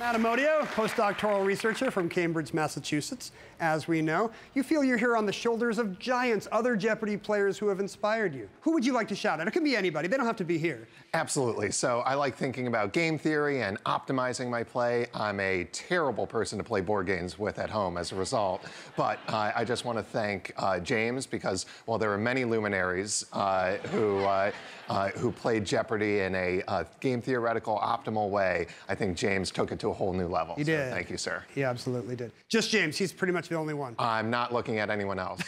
Matt Amodio, postdoctoral researcher from Cambridge, Massachusetts. As we know, you feel you're here on the shoulders of giants, other Jeopardy players who have inspired you. Who would you like to shout at? It could be anybody. They don't have to be here. Absolutely. So I like thinking about game theory and optimizing my play. I'm a terrible person to play board games with at home as a result. But I just want to thank James, because while there are many luminaries who played Jeopardy in a game theoretical optimal way, I think James took it to a whole new level. He did. So thank you, sir. He absolutely did. Just James. He's pretty much the only one. I'm not looking at anyone else.